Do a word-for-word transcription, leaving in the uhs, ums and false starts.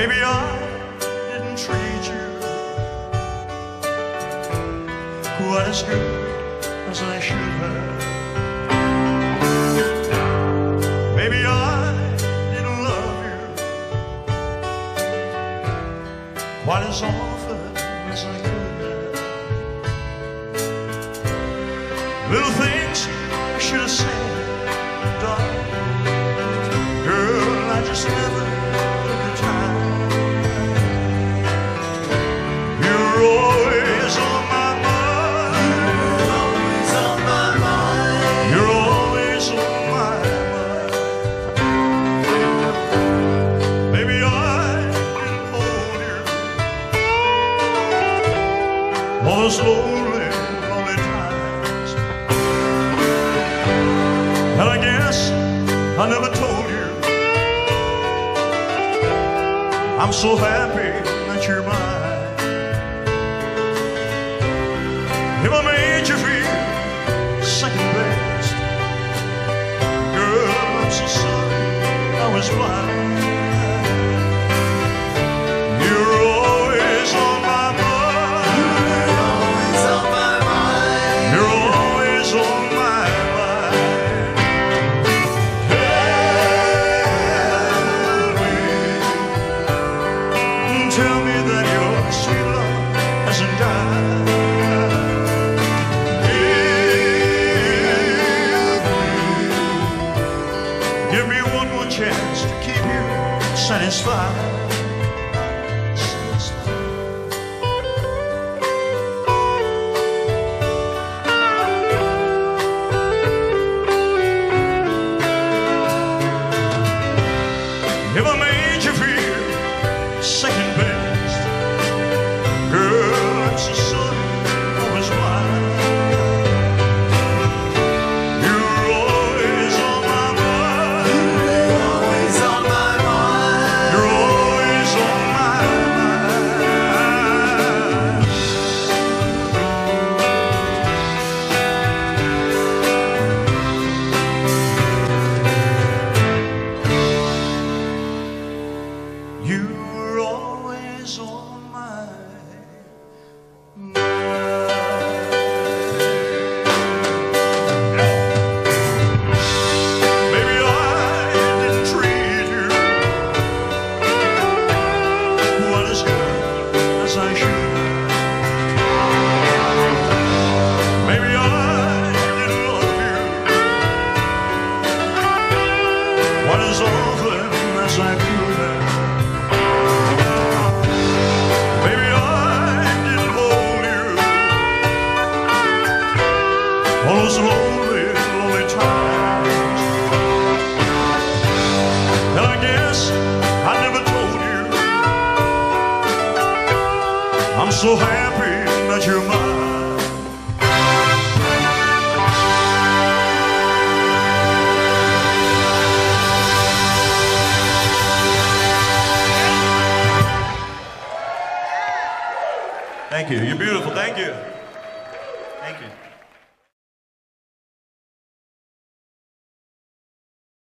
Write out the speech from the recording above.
Maybe I didn't treat you quite as good as I should have. Maybe I didn't love you quite as often as I could have. Little things I should have said and done. Girl, I just never had the time. All those lonely, lonely times. And I guess I never told you I'm so happy that you're mine. If I made you feel second best, girl, I'm so sorry I was blind. Tell me that your sweet love hasn't died. Give me, give me one more chance to keep you satisfied. satisfied. If I made you feel second best, you were always on my mind. Maybe I didn't treat you quite as good as I should. Maybe I didn't love you quite as often as I could have. All those lonely, lonely times. And I guess I never told you I'm so happy that you're mine. Thank you. You're beautiful. Thank you. Thank you.